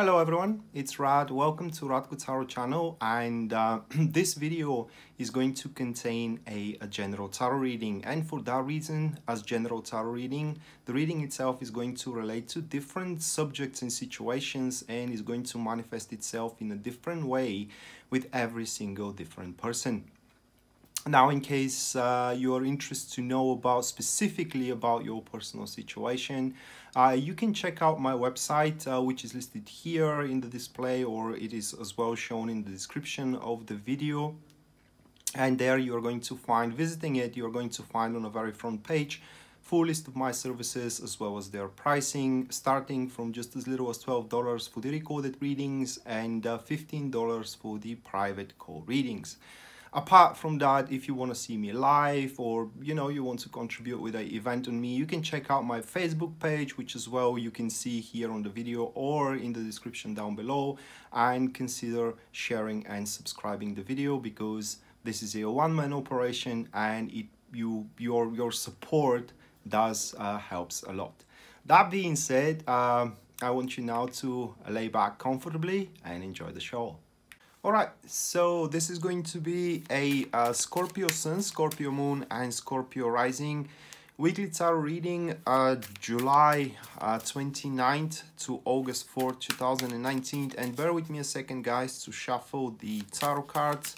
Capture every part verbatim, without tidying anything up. Hello everyone, it's Rad. Welcome to Radko Tarot channel, and uh, this video is going to contain a, a general tarot reading, and for that reason, as general tarot reading, the reading itself is going to relate to different subjects and situations and is going to manifest itself in a different way with every single different person. Now, in case uh, you are interested to know about specifically about your personal situation, uh, you can check out my website, uh, which is listed here in the display, or it is as well shown in the description of the video. And there you are going to find, visiting it, you are going to find on the very front page, full list of my services as well as their pricing, starting from just as little as twelve dollars for the recorded readings and uh, fifteen dollars for the private call readings. Apart from that, if you want to see me live, or you know you want to contribute with an event on me, you can check out my Facebook page, which as well you can see here on the video or in the description down below, and consider sharing and subscribing the video, because this is a one-man operation and it you your your support does uh, helps a lot. That being said, uh, I want you now to lay back comfortably and enjoy the show. Alright, so this is going to be a uh, Scorpio Sun, Scorpio Moon and Scorpio Rising weekly tarot reading, uh, July uh, twenty-ninth to August fourth, two thousand nineteen. And bear with me a second, guys, to shuffle the tarot cards,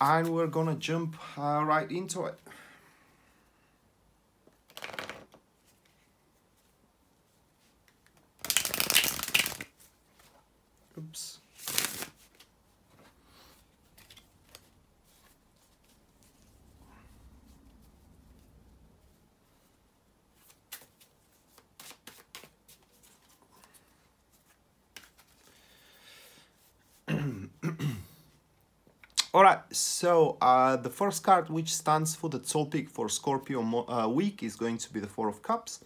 and we're gonna jump uh, right into it. Oops. Alright, so uh, the first card which stands for the topic for Scorpio uh, week is going to be the Four of Cups,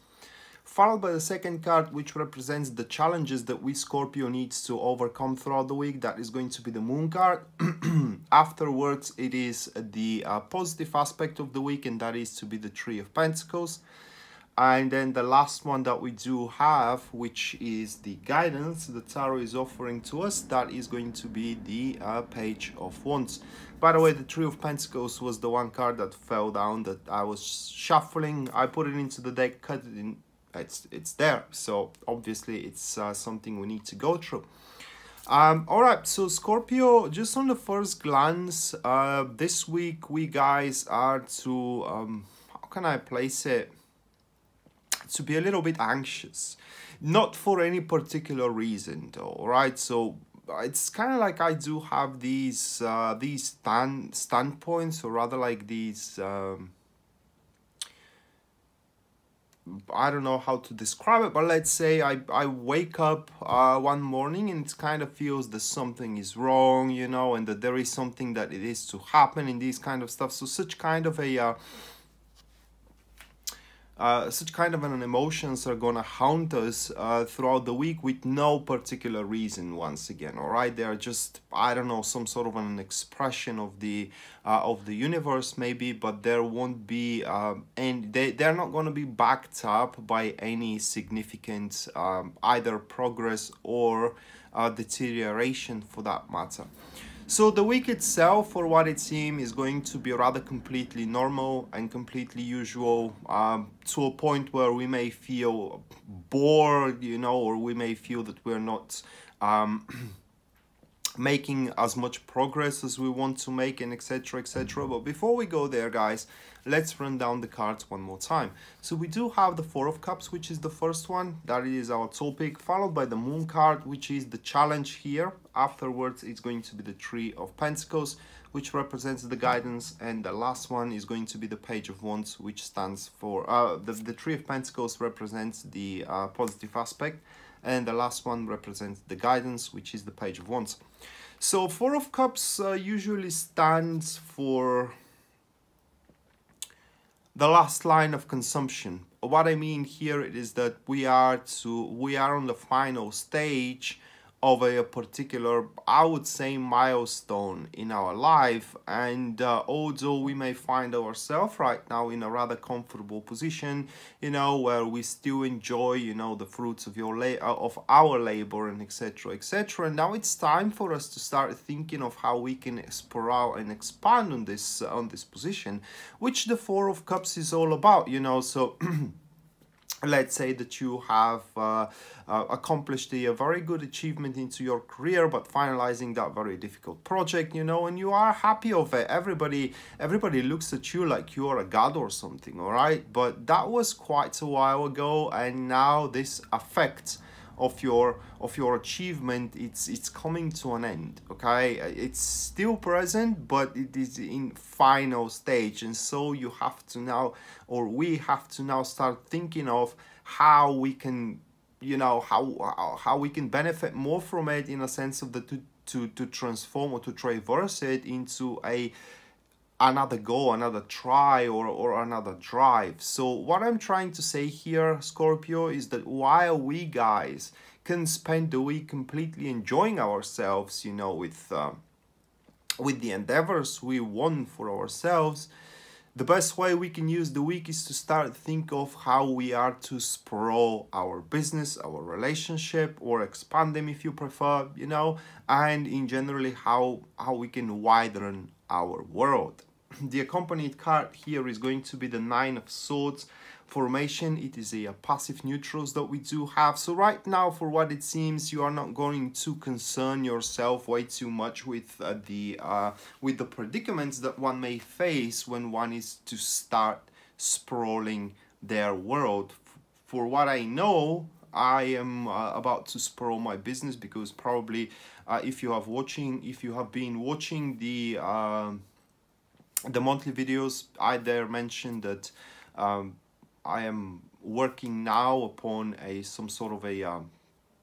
followed by the second card which represents the challenges that we Scorpio needs to overcome throughout the week. That is going to be the Moon card. Afterwards, it is the uh, positive aspect of the week, and that is to be the Three of Pentacles. And then the last one that we do have, which is the guidance the tarot is offering to us, that is going to be the uh, Page of Wands. By the way, the Three of Pentacles was the one card that fell down that I was shuffling. I put it into the deck, cut it in, it's, it's there. So obviously it's uh, something we need to go through. Um, all right, so Scorpio, just on the first glance, uh, this week we guys are to, um, how can I place it? To be a little bit anxious, not for any particular reason though, right? So it's kind of like I do have these uh, these stand standpoints, or rather like these um, I don't know how to describe it, but let's say I, I wake up uh, one morning and it kind of feels that something is wrong, you know, and that there is something that it is to happen in these kind of stuff. So such kind of a uh, Uh, such kind of an emotions are gonna haunt us uh, throughout the week with no particular reason. Once again, all right, they are just, I don't know, some sort of an expression of the uh, of the universe maybe, but there won't be, um, and they they're not gonna be backed up by any significant um, either progress or uh, deterioration for that matter. So the week itself, for what it seems, is going to be rather completely normal and completely usual, um, to a point where we may feel bored, you know, or we may feel that we're not um, making as much progress as we want to make, and et cetera, et cetera. But before we go there, guys, let's run down the cards one more time. So we do have the Four of Cups, which is the first one. That is our topic, followed by the Moon card, which is the challenge here. Afterwards, it's going to be the Three of Pentacles, which represents the guidance. And the last one is going to be the Page of Wands, which stands for... Uh, the, the Three of Pentacles represents the uh, positive aspect. And the last one represents the guidance, which is the Page of Wands. So Four of Cups uh, usually stands for... the last line of consumption. What I mean here is that we are to we are on the final stage of a particular, I would say, milestone in our life. And uh, although we may find ourselves right now in a rather comfortable position, you know, where we still enjoy, you know, the fruits of your la of our labor and et cetera et cetera. Now it's time for us to start thinking of how we can explore and expand on this uh, on this position, which the Four of Cups is all about, you know. So let's say that you have uh, uh, accomplished a, a very good achievement into your career, but finalizing that very difficult project, you know, and you are happy of it. Everybody, everybody looks at you like you are a god or something, all right? But that was quite a while ago, and now this affects of your of your achievement. It's it's coming to an end, okay? It's still present, but it is in final stage, and so you have to now, or we have to now, start thinking of how we can, you know, how how we can benefit more from it, in a sense of the to to, to transform or to traverse it into a another go, another try, or, or another drive. So what I'm trying to say here, Scorpio, is that while we guys can spend the week completely enjoying ourselves, you know, with, uh, with the endeavors we want for ourselves, the best way we can use the week is to start think of how we are to sprawl our business, our relationship, or expand them if you prefer, you know, and in generally how, how we can widen our world. The accompanied card here is going to be the Nine of Swords formation. It is a, a passive neutrals that we do have. So right now, for what it seems, you are not going to concern yourself way too much with uh, the uh, with the predicaments that one may face when one is to start sprawling their world. For what I know, I am uh, about to sprawl my business, because probably uh, if you have watching, if you have been watching the uh, the monthly videos, I there mentioned that um, I am working now upon a some sort of a um,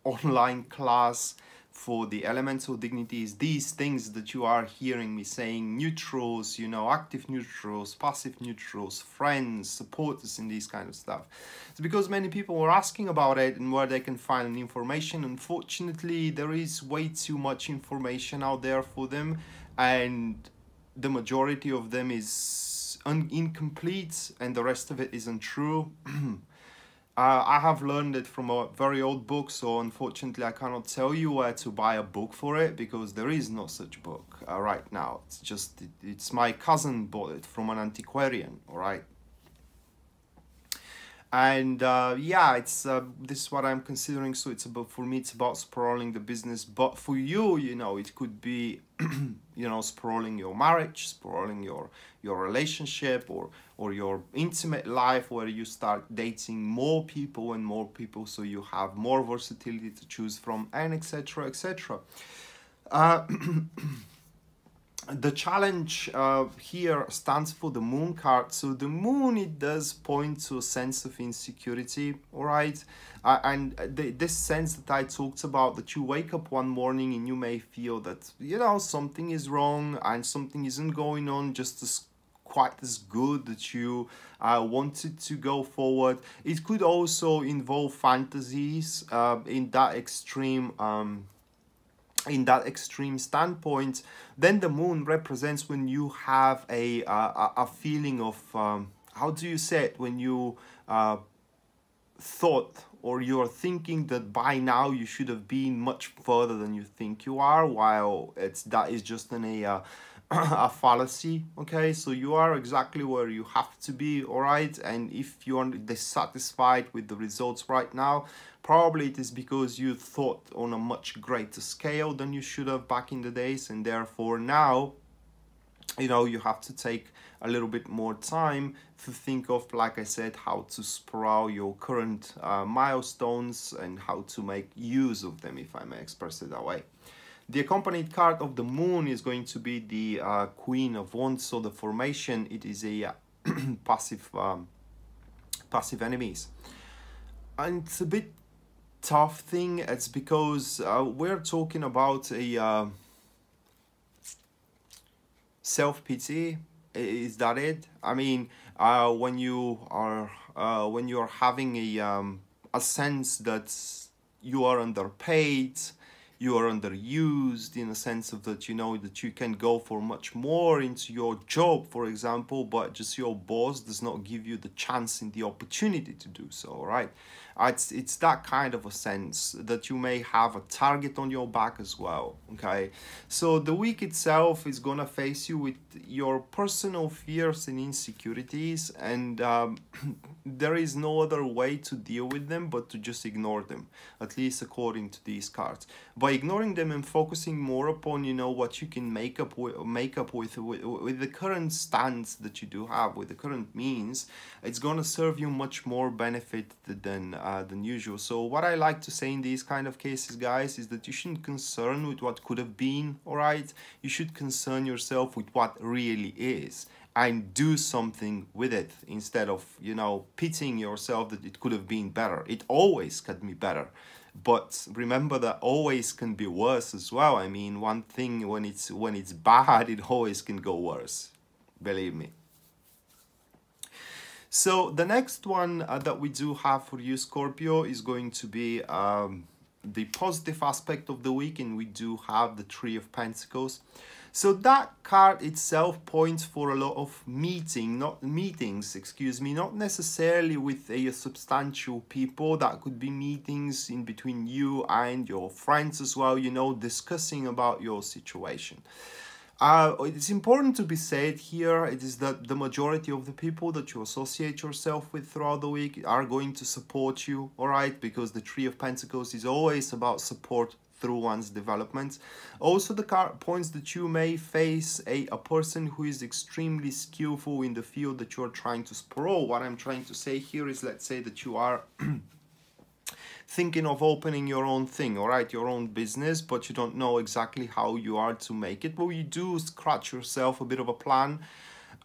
online class for the elemental dignities. These things that you are hearing me saying, neutrals, you know, active neutrals, passive neutrals, friends, supporters, and these kind of stuff. It's because many people were asking about it and where they can find information. Unfortunately, there is way too much information out there for them, and the majority of them is un incomplete, and the rest of it isn't true. Uh, I have learned it from a very old book, so unfortunately I cannot tell you where to buy a book for it, because there is no such book uh, right now. It's just, it, it's my cousin bought it from an antiquarian, all right? And uh, yeah, it's uh, this is what I'm considering. So it's about, for me, it's about sprawling the business, but for you, you know, it could be, you know, sprawling your marriage, sprawling your your relationship, or or your intimate life, where you start dating more people and more people, so you have more versatility to choose from, and et cetera et cetera. Uh, The challenge uh, here stands for the Moon card. So the Moon, it does point to a sense of insecurity, all right? Uh, and the, this sense that I talked about, that you wake up one morning and you may feel that, you know, something is wrong and something isn't going on just as quite as good that you uh, wanted to go forward. It could also involve fantasies uh, in that extreme um in that extreme standpoint. Then the Moon represents when you have a uh, a feeling of um, how do you say it, when you uh, thought, or you're thinking that by now you should have been much further than you think you are, while it's that is just an a, uh, a fallacy, okay? So you are exactly where you have to be, all right? And if you are dissatisfied with the results right now, probably it is because you thought on a much greater scale than you should have back in the days, and therefore now, you know, you have to take a little bit more time to think of, like I said, how to sprawl your current uh, milestones and how to make use of them, if I may express it that way. The accompanied card of the Moon is going to be the uh, Queen of Wands. So the formation, it is a uh, passive, um, passive enemies, and it's a bit tough thing. It's because uh, we're talking about a uh, self-pity. Is that it? I mean, uh, when you are uh, when you are having a um, a sense that you are underpaid, you are underused, in a sense of that, you know, that you can go for much more into your job, for example, but just your boss does not give you the chance and the opportunity to do so, right? It's, it's that kind of a sense that you may have a target on your back as well, okay? So the week itself is gonna face you with your personal fears and insecurities, and um, there is no other way to deal with them but to just ignore them, at least according to these cards. By ignoring them and focusing more upon, you know, what you can make up with, make up with, with, with the current stance that you do have, with the current means, it's gonna serve you much more benefit than uh, than usual. So what I like to say in these kind of cases, guys, is that you shouldn't concern with what could have been, all right? You should concern yourself with what really is and do something with it, instead of, you know, pitying yourself that it could have been better. It always could be better, but remember that always can be worse as well. I mean, one thing, when it's when it's bad, it always can go worse, believe me. So the next one uh, that we do have for you, Scorpio, is going to be um, the positive aspect of the week, and we do have the Three of Pentacles. So that card itself points for a lot of meeting, not meetings, excuse me, not necessarily with a substantial people. That could be meetings in between you and your friends as well, you know, discussing about your situation. Uh, it's important to be said here, it is that the majority of the people that you associate yourself with throughout the week are going to support you, all right? Because the Three of Pentacles is always about support through one's development. Also, the card points that you may face a, a person who is extremely skillful in the field that you're trying to sprawl. What I'm trying to say here is, let's say that you are thinking of opening your own thing, all right, your own business, but you don't know exactly how you are to make it. But you do scratch yourself a bit of a plan,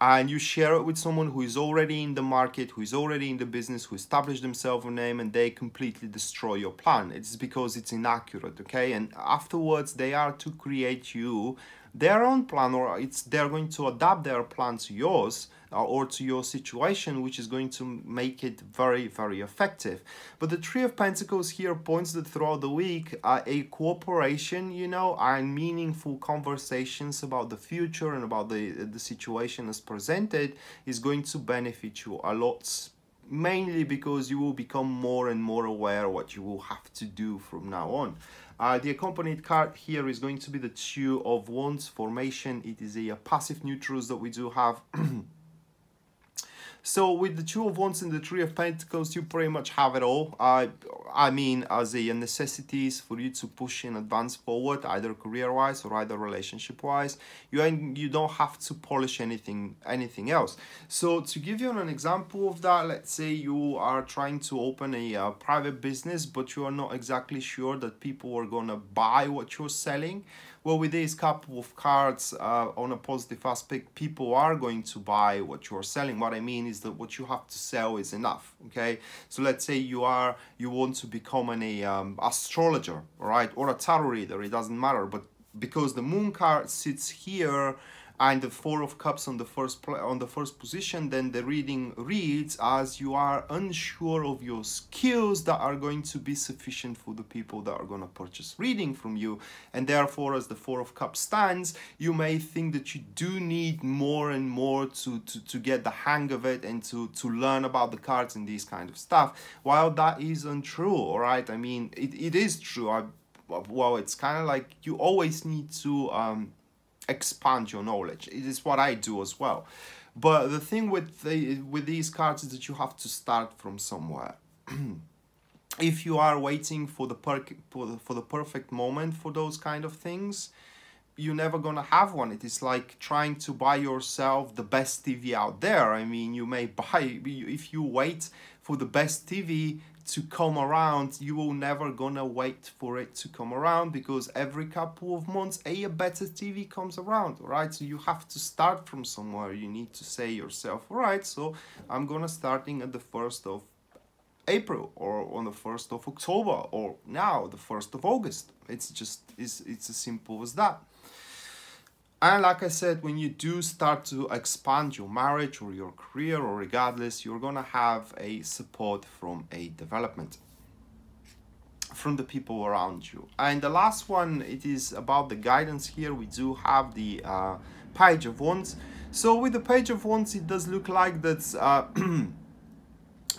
and you share it with someone who is already in the market, who is already in the business, who established themselves a name, and they completely destroy your plan. It's because it's inaccurate, okay? And afterwards, they are to create you their own plan, or it's they're going to adapt their plan to yours or to your situation, which is going to make it very, very effective. But the Three of Pentacles here points that throughout the week, uh, a cooperation, you know, and meaningful conversations about the future and about the, the situation as presented is going to benefit you a lot. Mainly because you will become more and more aware what you will have to do from now on. Uh, the accompanied card here is going to be the Two of Wands formation. It is a, a passive neutrals that we do have. So with the Two of Wands and the Three of Pentacles, you pretty much have it all. Uh, I mean, as a necessities for you to push and advance forward, either career-wise or either relationship-wise. You and you don't have to polish anything, anything else. So to give you an example of that, let's say you are trying to open a uh, private business, but you are not exactly sure that people are gonna buy what you're selling. Well, with these couple of cards uh, on a positive aspect, people are going to buy what you're selling. What I mean is that what you have to sell is enough, okay? So let's say you are, you want to become an a, um, astrologer, right? Or a tarot reader, it doesn't matter. But because the Moon card sits here and the Four of Cups on the first pl on the first position, then the reading reads as you are unsure of your skills that are going to be sufficient for the people that are going to purchase reading from you. And therefore, as the Four of Cups stands, you may think that you do need more and more to, to, to get the hang of it and to, to learn about the cards and these kind of stuff. While that is untrue, all right? I mean, it, it is true. I, well, it's kind of like you always need to... Um, expand your knowledge. It is what I do as well. But the thing with the with these cards is that you have to start from somewhere. If you are waiting for the perfect for the perfect moment for those kind of things, you're never gonna have one. It is like trying to buy yourself the best T V out there. I mean, you may buy, if you wait for the best T V to come around, you will never gonna wait for it to come around, because every couple of months a, a better T V comes around, all right? So you have to start from somewhere. You need to say yourself, all right, so I'm gonna starting at the first of April or on the first of October or now the first of August. It's just, it's, it's as simple as that. And like I said, when you do start to expand your marriage or your career or regardless, you're gonna have a support from a development. from the people around you. And the last one, it is about the guidance here. We do have the uh, Page of Wands. So with the Page of Wands, it does look like that uh,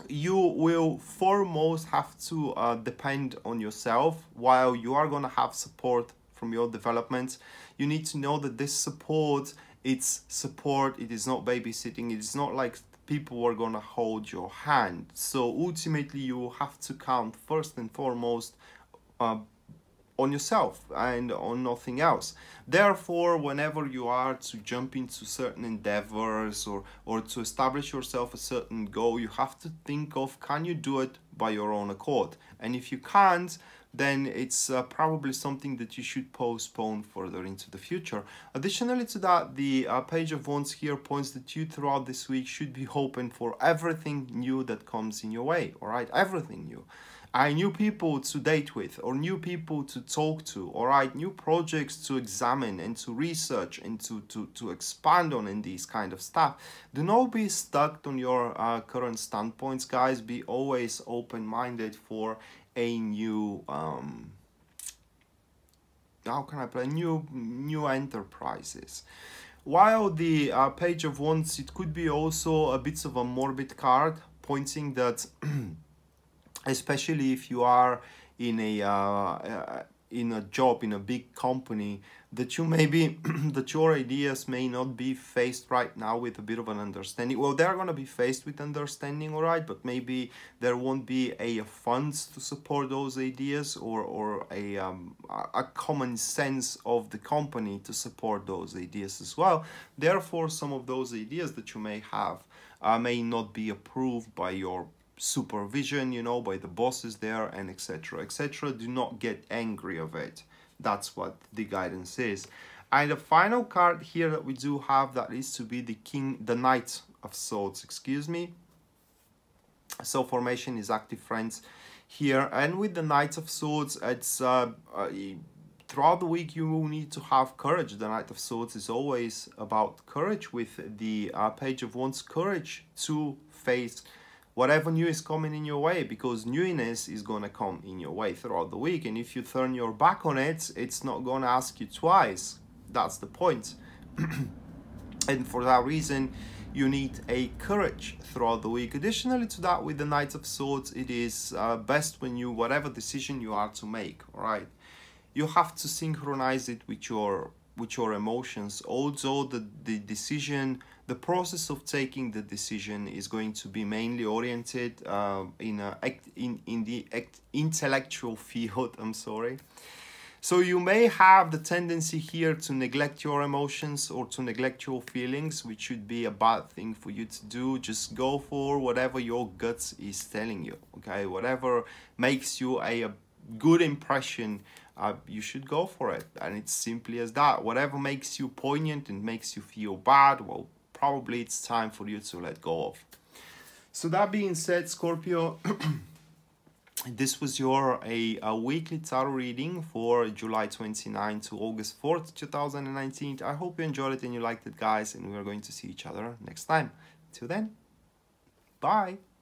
you will foremost have to uh, depend on yourself, while you are going to have support from your development. You need to know that this support, it's support, it is not babysitting, it is not like people are going to hold your hand. So ultimately you have to count first and foremost uh, on yourself and on nothing else. Therefore, whenever you are to jump into certain endeavors or or to establish yourself a certain goal, you have to think of, can you do it by your own accord? And if you can't, then it's uh, probably something that you should postpone further into the future. Additionally to that, the uh, Page of Wands here points that you throughout this week should be open for everything new that comes in your way, all right? Everything new. I new people to date with, or new people to talk to, all right? New projects to examine and to research and to, to, to expand on, in these kind of stuff. Do not be stuck on your uh, current standpoints, guys. Be always open-minded for a new, um, how can I play, new, new enterprises. While the uh, Page of Wands, it could be also a bit of a morbid card, pointing that, especially if you are in a, uh, uh, in a job, in a big company, that you maybe, that your ideas may not be faced right now with a bit of an understanding. Well, they're going to be faced with understanding, all right, but maybe there won't be a, a funds to support those ideas, or, or a, um, a common sense of the company to support those ideas as well. Therefore, some of those ideas that you may have uh, may not be approved by your supervision, you know, by the bosses there, and etc, etc. Do not get angry of it. That's what the guidance is. And the final card here that we do have, that is to be the king the Knight of Swords, excuse me. So formation is active, friends, here. And with the Knight of Swords, it's uh, uh throughout the week, you will need to have courage. The Knight of Swords is always about courage. With the uh, Page of Wands, courage to face whatever new is coming in your way, because newness is going to come in your way throughout the week. And if you turn your back on it, it's not going to ask you twice. That's the point. And for that reason, you need a courage throughout the week. Additionally to that, with the Knight of Swords, it is uh, best when you, whatever decision you are to make, all right, you have to synchronize it with your with your emotions. Although the, the decision, the process of taking the decision is going to be mainly oriented uh, in, a, in, in the intellectual field, I'm sorry. So you may have the tendency here to neglect your emotions or to neglect your feelings, which should be a bad thing for you to do. Just go for whatever your guts is telling you, okay? Whatever makes you a, a good impression, Uh, you should go for it. And it's simply as that. Whatever makes you poignant and makes you feel bad, well, probably it's time for you to let go of. So that being said, Scorpio, this was your a, a weekly tarot reading for July twenty-ninth to August fourth, two thousand nineteen. I hope you enjoyed it and you liked it, guys, and we are going to see each other next time. Till then, bye.